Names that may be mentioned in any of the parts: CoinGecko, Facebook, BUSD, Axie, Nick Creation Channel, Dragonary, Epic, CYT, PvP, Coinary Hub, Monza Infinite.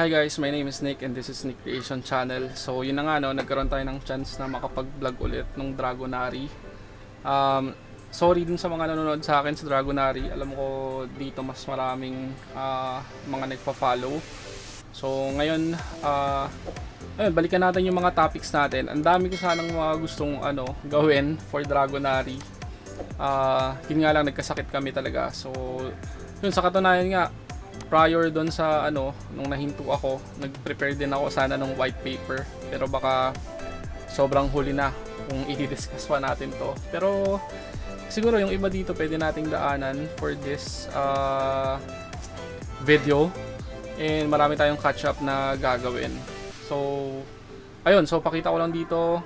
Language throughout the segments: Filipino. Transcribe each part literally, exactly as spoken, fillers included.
Hi guys, my name is Nick and this is Nick Creation Channel. So yun na nga, no, nagkaroon tayo ng chance na makapag-vlog ulit ng Dragonary. um, Sorry dun sa mga nanonood sa akin sa Dragonary. Alam ko dito mas maraming uh, mga nagpa-follow. So ngayon, uh, ayun, balikan natin yung mga topics natin. Ang dami ko sanang mga gustong ano, gawin for Dragonary. uh, Yun nga lang, nagkasakit kami talaga. So yun, sa katunayan nga, prior doon sa ano, nung nahinto ako, nag-prepare din ako sana ng white paper, pero baka sobrang huli na kung i-discuss pa natin to. Pero siguro yung iba dito pwede nating daanan for this uh, video, and marami tayong catch up na gagawin. So ayun, so pakita ko lang dito.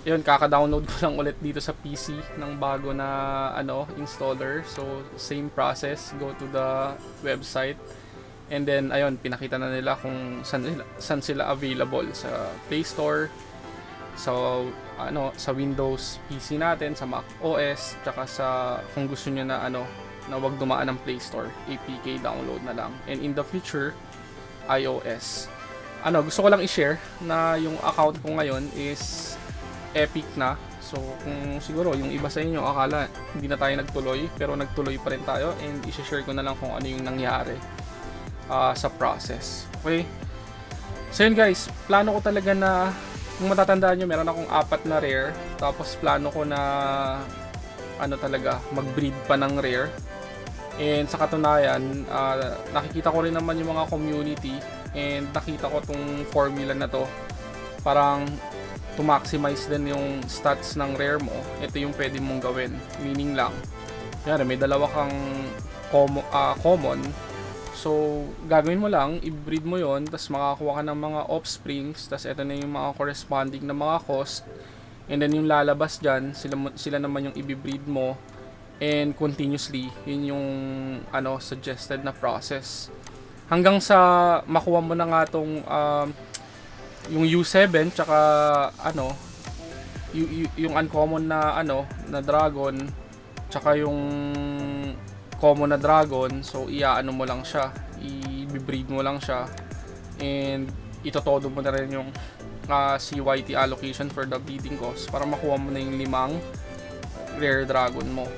Ayun, kaka-download ko lang ulit dito sa P C ng bago na ano, installer. So same process, go to the website and then ayun, pinakita na nila kung saan sila, saan sila available sa Play Store, sa ano, sa Windows P C natin, sa Mac O S, tsaka sa kung gusto niyo na ano, na wag dumaan ng Play Store, A P K download na lang. And in the future, iOS. Ano, gusto ko lang i-share na yung account ko ngayon is Epic na. So kung siguro yung iba sa inyo akala hindi na tayo nagtuloy, pero nagtuloy pa rin tayo, and i-share ko na lang kung ano yung nangyari uh, sa process. Okay, so yun guys, plano ko talaga na, kung matatandaan nyo, meron akong apat na rare, tapos plano ko na ano talaga, mag-breed pa ng rare. And sa katunayan, uh, nakikita ko rin naman yung mga community, and nakita ko tong formula na to, parang to maximize din yung stats ng rare mo. Ito yung pwede mong gawin, meaning lang yan, may dalawa kang com uh, common, so gagawin mo lang, i-breed mo yon, tapos makakuha ka ng mga offsprings, tapos ito na yung mga corresponding na mga cost, and then yung lalabas dyan, sila, sila naman yung i-breed mo, and continuously yun yung ano, suggested na process, hanggang sa makuha mo na nga tong uh, yung U seven tsaka ano, yung uncommon na ano, na dragon, tsaka yung common na dragon. So iaano mo lang siya, i-breed mo lang siya, and itotodo mo na rin yung uh, C Y T allocation for the breeding cost para makuha mo na yung limang rare dragon mo.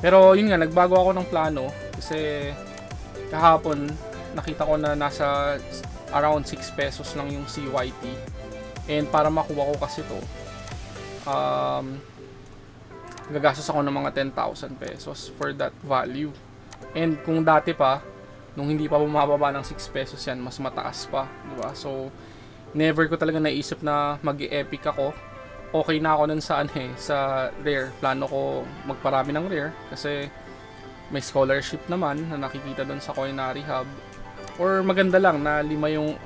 Pero yun nga, nagbago ako ng plano kasi kahapon nakita ko na nasa around six pesos lang yung C Y T, and para makuha ko kasi to, um, gagastos ako ng mga ten thousand pesos for that value. And kung dati pa, nung hindi pa bumababa ng six pesos yan, mas mataas pa, diba? So never ko talaga naisip na mag-epic ako. Okay na ako nun sa, eh, sa rare. Plano ko magparami ng rare kasi may scholarship naman na nakikita dun sa Coinary Hub, or maganda lang na lima yung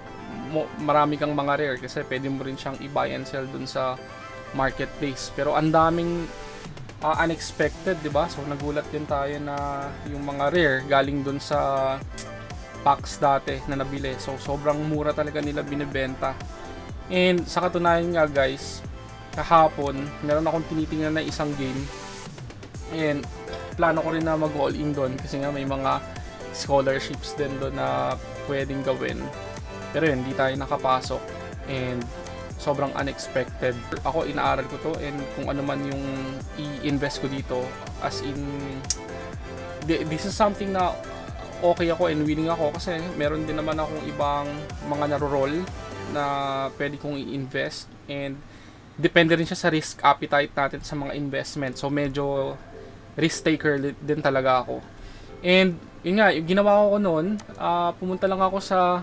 marami kang mga rare, kasi pwede mo rin siyang i-buy and sell dun sa marketplace. Pero ang daming uh, unexpected, diba? So nagulat din tayo na yung mga rare galing dun sa packs dati na nabili, so sobrang mura talaga nila binibenta. And sa katunayan nga guys, kahapon meron akong tinitingnan na isang game, and plano ko rin na mag all in dun kasi nga may mga scholarships din doon na pwedeng gawin. Pero yun, hindi tayo nakapasok, and sobrang unexpected. Ako, inaaral ko to, and kung ano man yung i-invest ko dito, as in this is something na okay ako and winning ako, kasi meron din naman akong ibang mga naro-roll na pwede kong i-invest, and depende rin siya sa risk appetite natin sa mga investment. So medyo risk taker din talaga ako. And yun nga, yung ginawa ko noon, uh, pumunta lang ako sa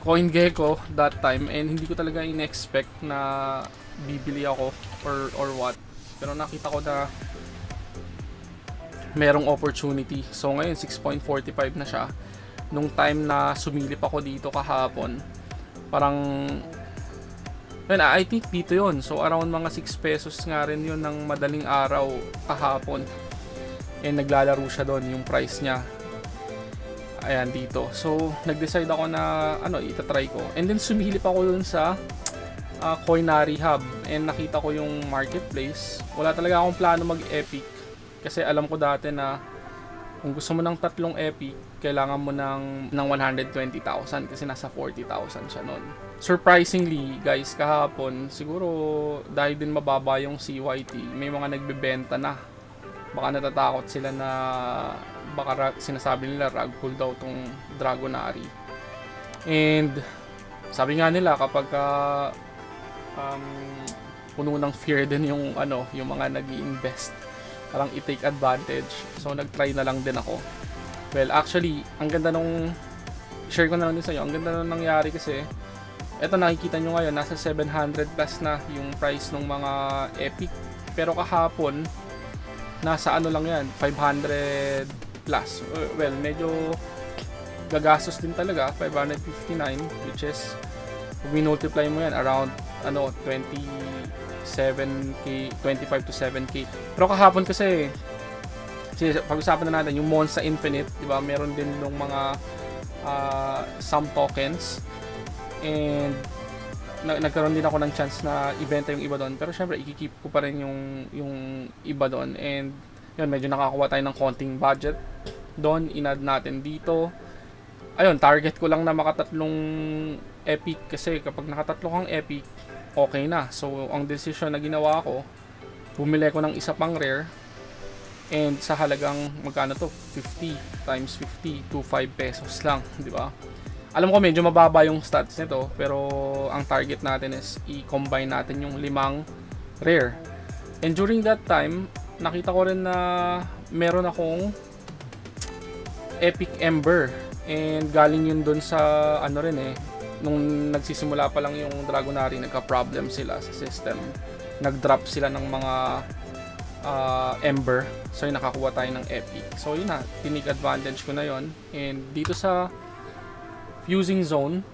CoinGecko that time, and hindi ko talaga in-expect na bibili ako or, or what. Pero nakita ko na merong opportunity. So ngayon, six point four five na siya. Nung time na sumilip ako dito kahapon, parang, well, I think dito yun. So around mga six pesos nga rin yun ng madaling araw kahapon. And naglalaro siya doon, yung price niya ayan dito. So nag-decide ako na ano, itatry ko, and then sumilip ako doon sa uh, Coinary Hub, and nakita ko yung marketplace. Wala talaga akong plano mag-epic kasi alam ko dati na Kung gusto mo ng tatlong epic, kailangan mo ng, ng one hundred twenty thousand kasi nasa forty thousand siya nun. Surprisingly, guys, kahapon, siguro dahil din mababa yung C Y T, may mga nagbebenta na. Baka natatakot sila na baka sinasabi nila rug pull daw tong Dragonary. And sabi nga nila kapag uh, um, puno ng fear din yung, ano, yung mga nag-i-invest. Parang i-take advantage. So, nag-try na lang din ako. Well, actually, ang ganda nung... Share ko na lang din sa inyo. Ang ganda nung nangyari kasi, eto nakikita nyo ngayon, nasa seven hundred plus na yung price ng mga epic. Pero kahapon, nasa ano lang yan, five hundred plus. Well, medyo gagastos din talaga, five hundred fifty-nine, which is, we multiply mo yan, around, ano, twenty seven K, twenty-five to seven K. Pero kahapon kasi pag-usapan na natin yung Monza Infinite, di ba? Meron din ng mga uh, some tokens and nag nagkaroon din ako ng chance na ibenta yung iba doon. Pero syempre, i-keep ko pa rin yung yung iba doon and yun, medyo nakakuha tayo ng konting budget doon, in-add natin dito. Ayun, target ko lang na makatatlong epic kasi kapag nakatatlo kang epic, okay na. So, ang decision na ginawa ko, bumili ko ng isa pang rare and sa halagang magkano to? fifty times fifty, twenty-five pesos lang, di ba? Alam ko medyo mababa yung stats nito, pero ang target natin is i-combine natin yung limang rare. And during that time, nakita ko rin na meron akong Epic Ember and galing yun dun sa ano rin eh, nung nagsisimula pa lang yung Dragonary, nagka-problem sila sa system. Nag-drop sila ng mga uh, Ember. So, yun, nakakuha tayo ng Epic. So, yun na. Tinig advantage ko na yun. And dito sa fusing zone,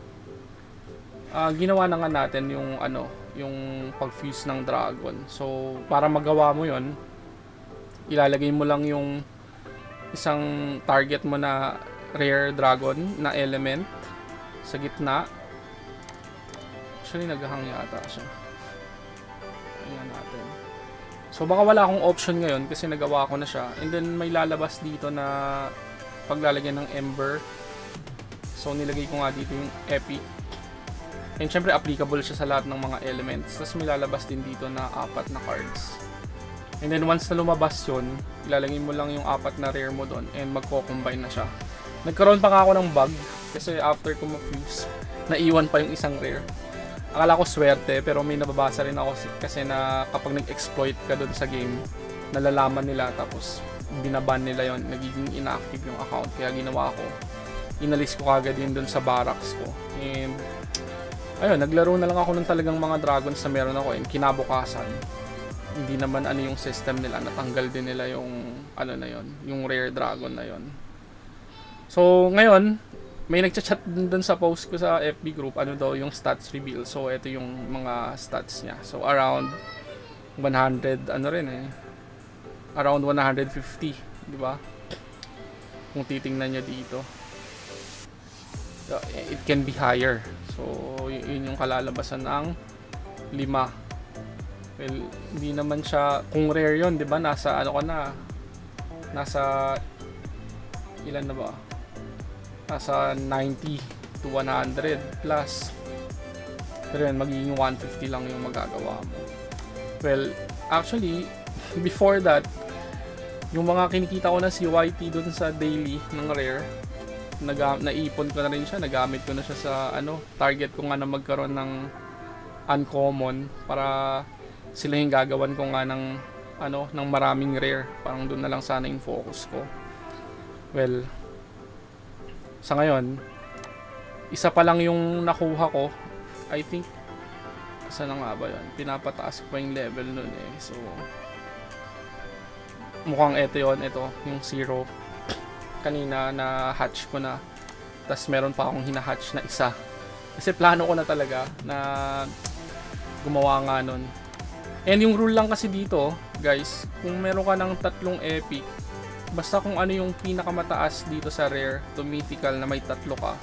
uh, ginawa na nga natin yung, ano, yung pag-fuse ng Dragon. So, para magawa mo yun, ilalagay mo lang yung isang target mo na rare Dragon na element sa gitna. Actually, naghahang yata siya. Ayan natin. So, baka wala akong option ngayon kasi nagawa ko na siya. And then, may lalabas dito na paglalagyan ng Ember. So, nilagay ko nga dito yung Epic. And, syempre, applicable siya sa lahat ng mga elements. Tapos, may lalabas din dito na apat na cards. And then, once na lumabas yun, ilalagay mo lang yung apat na rare mo doon and magko-combine na siya. Nagkaroon pa nga ako ng bug. Kasi after ko ma-fuse, naiwan pa yung isang rare. Akala ko swerte, pero may nababasa rin ako kasi na kapag nag-exploit ka doon sa game, nalalaman nila tapos binaban nila yon, nagiging inactive yung account. Kaya ginawa ko, inalis ko kagad yun doon sa barracks ko. And ayun, naglaro na lang ako ng talagang mga dragons na meron ako. And kinabukasan, hindi naman ano yung system nila, natanggal din nila yung ano na yon, yung rare dragon na yon. So ngayon, may nagchat-chat dun sa post ko sa F B group, ano daw yung stats reveal. So, ito yung mga stats niya. So, around one hundred, ano rin eh. Around one hundred fifty, di ba? Kung titingnan nyo dito. It can be higher. So, yun yung kalalabasan ng lima. Well, hindi naman siya, kung rare yun, di ba? Nasa, ano ka na, nasa, ilan na ba? Nasa ninety to one hundred plus. Pero yun, magiging one fifty lang yung magagawa mo. Well, actually, before that, yung mga kinikita ko na C Y T dun sa daily ng rare, naipon ko na rin siya, nagamit ko na siya sa ano, target ko nga na magkaroon ng uncommon para sila yung gagawan ko nga ng, ano, ng maraming rare. Parang dun na lang sana yung focus ko. Well, sa ngayon, isa pa lang yung nakuha ko. I think, asa na nga ba yun? Pinapataas ko pa yung level nun eh. So, mukhang ito yun. Ito, yung zero. Kanina na hatch ko na. Tapos meron pa akong hinahatch na isa. Kasi plano ko na talaga na gumawa nga nun. And yung rule lang kasi dito, guys, kung meron ka ng tatlong epic, basta kung ano yung pinakamataas dito sa rare to mythical na may tatlo ka,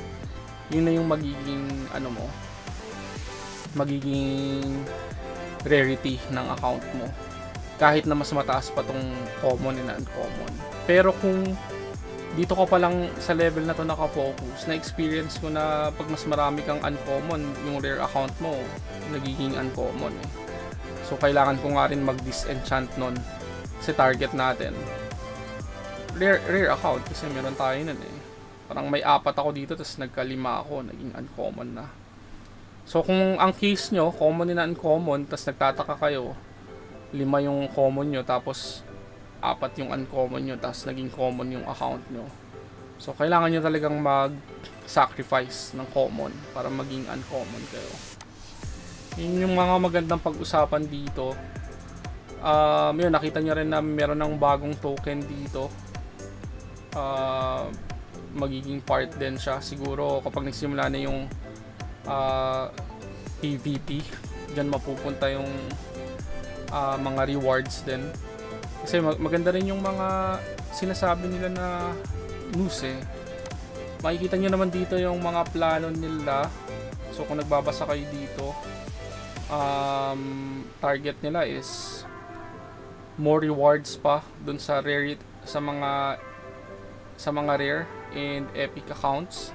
yun na yung magiging ano mo, magiging rarity ng account mo, kahit na mas mataas pa tong common and uncommon. Pero kung dito ko palang sa level na to nakafocus, na-experience ko na pag mas marami kang uncommon, yung rare account mo nagiging uncommon eh. So kailangan ko nga rin mag-disenchant nun kasi target natin rare, rare account kasi meron tayo nun eh. Parang may apat ako dito tapos nagkalima ako, naging uncommon na. So kung ang case nyo common na uncommon tapos nagtataka kayo, lima yung common nyo tapos apat yung uncommon nyo tapos naging common yung account nyo, so kailangan nyo talagang mag sacrifice ng common para maging uncommon kayo. Yun yung mga magandang pag-usapan dito. Uh, yun, nakita nyo rin na meron ng bagong token dito, uh, magiging part din siya siguro kapag nagsimula na yung uh, P V P, dyan mapupunta yung uh, mga rewards din. Kasi maganda rin yung mga sinasabi nila na news eh. Makikita nyo naman dito yung mga plano nila. So kung nagbabasa kayo dito, um, target nila is more rewards pa dun sa rare, sa mga sa mga rare and epic accounts.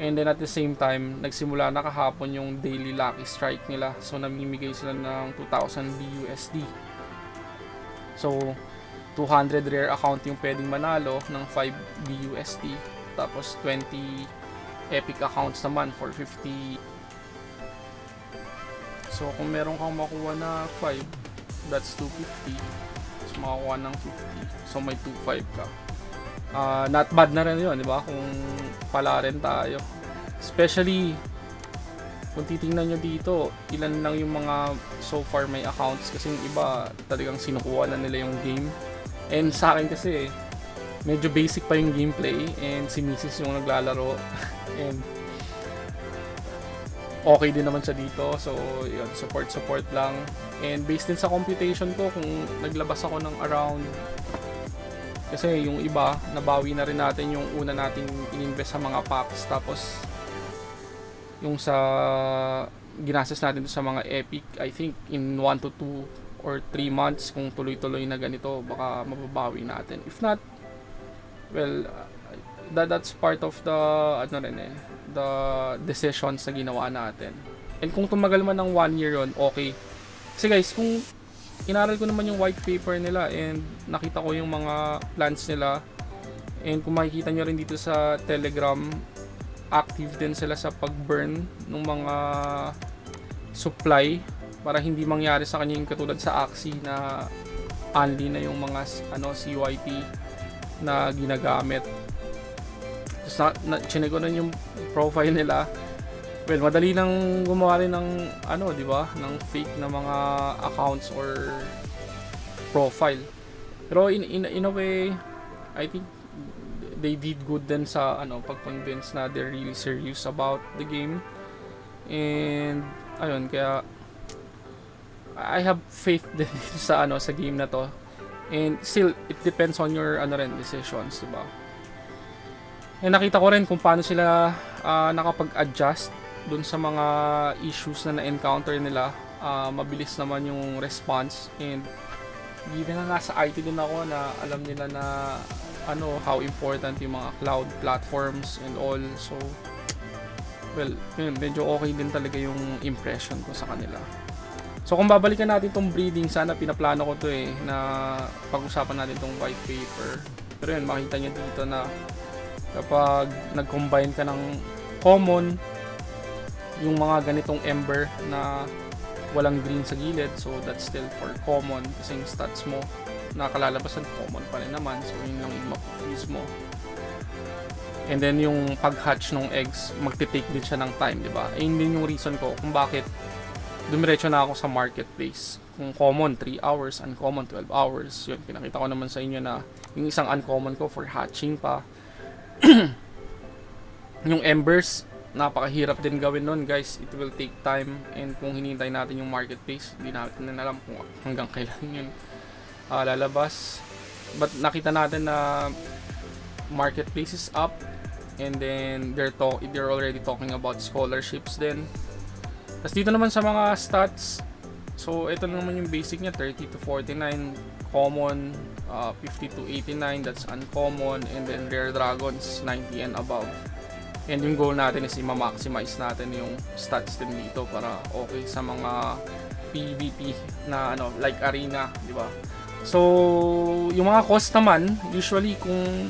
And then at the same time, nagsimula na kahapon yung daily lucky strike nila. So namimigay sila ng two thousand B U S D. So, two hundred rare account yung pwedeng manalo ng five B U S D. Tapos, twenty epic accounts naman for fifty. So, kung meron kang makuha na five, that's two fifty. So, makakuha ng fifty. So, may two five ka. Uh, not bad na rin yun, di ba? Kung pala rin tayo. Especially, kung titingnan nyo dito, ilan lang yung mga so far may accounts kasi yung iba talagang sinukuha na nila yung game. And sa akin kasi, medyo basic pa yung gameplay and si misis yung naglalaro. And okay din naman siya dito, so yun, support support lang. And based din sa computation ko, kung naglabas ako ng around, kasi yung iba, nabawi na rin natin yung una natin ininvest sa mga packs, tapos yung sa ginastos natin sa mga epic, I think in one to two or three months kung tuloy-tuloy na ganito baka mababawi natin. If not, well, that that's part of the ano rin eh, the decisions na ginawa natin. And kung tumagal man ng one year yon, okay. Kasi guys, kung inaral ko naman yung white paper nila and nakita ko yung mga plans nila, and kung makikita nyo rin dito sa Telegram, active din sila sa pag-burn ng mga supply para hindi mangyari sa kanya yung katulad sa Axie na only na yung mga ano C Y T na ginagamit. Tapos na, na chinego na yung profile nila. Well, madali lang gumawa rin ng ano, di ba, ng fake na mga accounts or profile. Pero in in, in a way, I think they did good din sa ano, pag-convince na they're really serious about the game. And ayun, kaya I have faith din sa ano, sa game na to. And still it depends on your ano rin decisions, diba? And nakita ko rin kung paano sila uh, nakapag-adjust dun sa mga issues na na-encounter nila. Uh, mabilis naman yung response, and given na nasa I T din ako na alam nila na ano, how important yung mga cloud platforms and all, so well, yun, medyo okay din talaga yung impression ko sa kanila. So kung babalikan natin tong breeding, sana pinaplano ko to eh na pag-usapan natin tong white paper. Pero yun, makita nyo dito na kapag nag-combine ka ng common, yung mga ganitong ember na walang green sa gilid, so that's still for common kasi yung stats mo nakalalabasan common pa rin naman, so yun lang yung mag-freeze mo. And then yung pag-hatch ng eggs, magte-take din siya ng time, diba? Ayun din yung reason ko kung bakit dumiretso na ako sa marketplace. Kung common, three hours, uncommon, twelve hours. Yun, pinakita ko naman sa inyo na yung isang uncommon ko for hatching pa. Yung embers, napakahirap din gawin nun guys, it will take time. And kung hinintay natin yung marketplace, hindi natin alam kung hanggang kailan yun Uh, lalabas. But nakita natin na marketplace is up, and then they're talk they're already talking about scholarships din. Tapos dito naman sa mga stats, so ito naman yung basic niya, thirty to forty-nine common, uh, fifty to eighty-nine, that's uncommon, and then rare dragons ninety and above. And yung goal natin is i-maximize natin yung stats din dito para okay sa mga PvP na ano, like arena, di ba? So yung mga cost naman, usually kung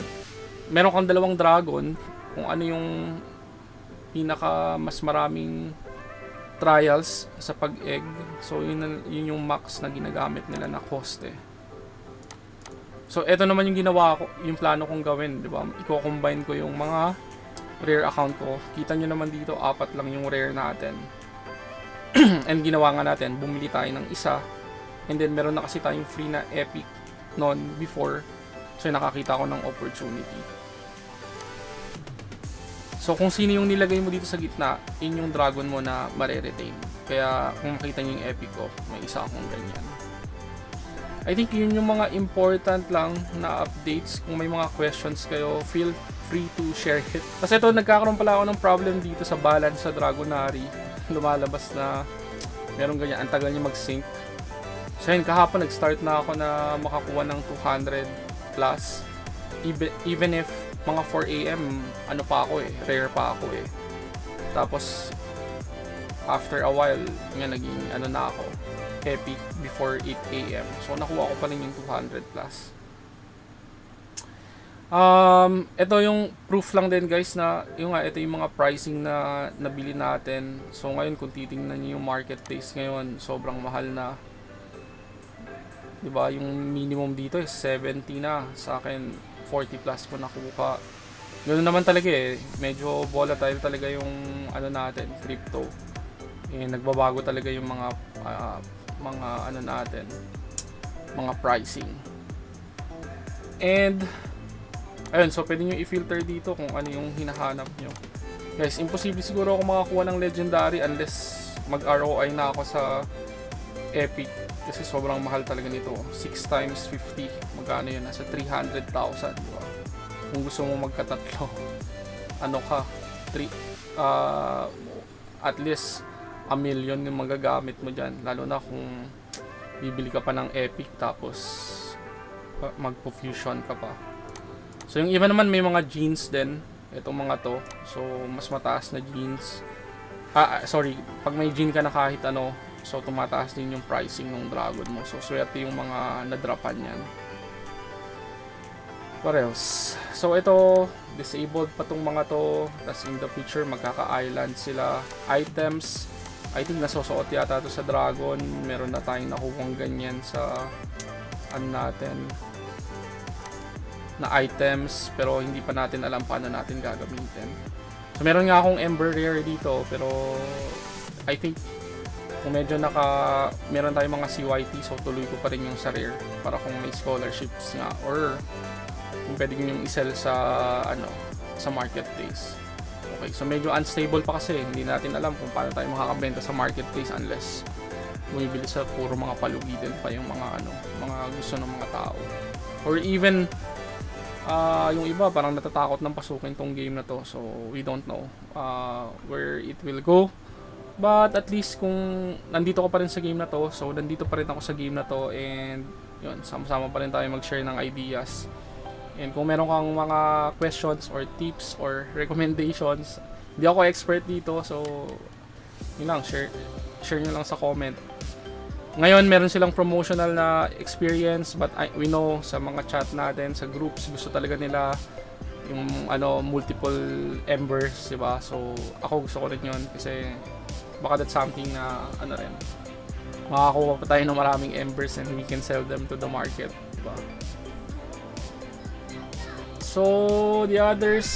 meron kang dalawang dragon, kung ano yung pinaka mas maraming trials sa pag-egg, so yun, yun yung max na ginagamit nila na cost eh. So eto naman yung ginawa ko, yung plano kong gawin, di ba? I-combine ko yung mga rare account ko. Kita nyo naman dito, apat lang yung rare natin. And ginawa nga natin, bumili tayo ng isa, and then meron na kasi tayong free na Epic non before, so nakakita ko ng opportunity. So kung sino yung nilagay mo dito sa gitna, in yung dragon mo na mare-retain. Kaya kung makita nyo yung Epic ko, may isa akong ganyan. I think yun yung mga important lang na updates. Kung may mga questions kayo, feel free to share it. Kasi ito, nagkakaroon pala ako ng problem dito sa balance sa Dragonary. Lumalabas na meron ganyan. Ang tagal niya mag-sync. So yun, kahapon nag-start na ako na makakuha ng two hundred plus. Even if mga four A M, ano pa ako eh, rare pa ako eh. Tapos, after a while, nga naging ano na ako, Epic before eight A M So nakuha ko pa rin yung two hundred plus. Um, ito yung proof lang din guys na yung nga, ito yung mga pricing na nabili natin. So ngayon kung titingnan niyo yung marketplace ngayon, sobrang mahal na. 'Di ba? Yung minimum dito is seventy na. Sa akin forty plus ko nakuha. Ganoon naman talaga eh. Medyo volatile talaga yung ano natin, crypto. Eh nagbabago talaga yung mga uh, mga ano natin, mga pricing. And ayun, so pwede nyo i-filter dito kung ano yung hinahanap nyo. Guys, imposible siguro ako makakuha ng legendary unless mag-R O I na ako sa Epic kasi sobrang mahal talaga nito. six times fifty, magkano yun? Nasa three hundred thousand, diba? Kung gusto mo magkatatlo, ano ka? three, uh, at least a million yung magagamit mo dyan, lalo na kung bibili ka pa ng Epic tapos magpo-fusion ka pa. So yung iba naman may mga jeans din, itong mga to, so mas mataas na jeans. Ah, sorry, pag may jean ka na kahit ano, so tumataas din yung pricing ng dragon mo, so swerte yung mga nadrapan yan. What else? So ito, disabled pa tong mga to. Tapos in the future, magkaka-island sila. Items, I think nasusuot yata to sa dragon. Meron na tayong nakukuhang ganyan sa ano natin, na items, pero hindi pa natin alam paano natin gagamitin. So meron nga akong Ember Rare dito, pero I think kung medyo naka, meron tayong mga C Y T, so tuloy ko pa rin yung sa rare para kung may scholarships nga or kung pwede nyo yung isell sa ano, sa marketplace. Okay, so medyo unstable pa kasi, hindi natin alam kung paano tayo makakabenta sa marketplace unless bumibili sa puro mga palugi din pa yung mga ano, mga gusto ng mga tao. Or even uh, yung iba parang natatakot ng pasukin tong game na to, so we don't know uh, where it will go. But at least kung nandito ko pa rin sa game na to, so nandito pa rin ako sa game na to, and yun, sama-sama pa rin tayo mag-share ng ideas. And kung meron kang mga questions or tips or recommendations, hindi ako expert dito, so yun lang, share, share nyo lang sa comment. Ngayon, meron silang promotional na experience, but I, we know sa mga chat natin, sa groups, gusto talaga nila yung ano, multiple embers, diba? So ako gusto ko rin yun kasi baka that's something na ano rin, makakuha pa tayo ng maraming embers and we can sell them to the market, diba? So the others,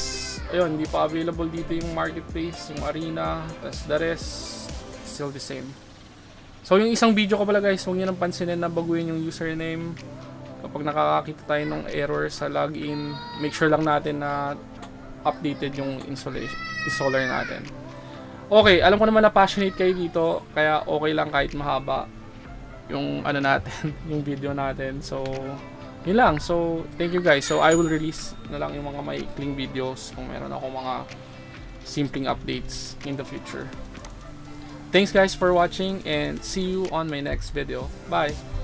ayun, hindi pa available dito yung marketplace, yung arena, tas the rest, still the same. So yung isang video ko pala guys, huwag nyo nang pansinin na baguhin yung username. Kapag nakakakita tayo ng error sa login, make sure lang natin na updated yung installer natin. Okay, alam ko naman na passionate kayo dito, kaya okay lang kahit mahaba yung ano natin, yung video natin. So yun lang, so thank you guys. So I will release na lang yung mga maikling videos kung meron ako mga simpleng updates in the future. Thanks guys for watching and see you on my next video. Bye!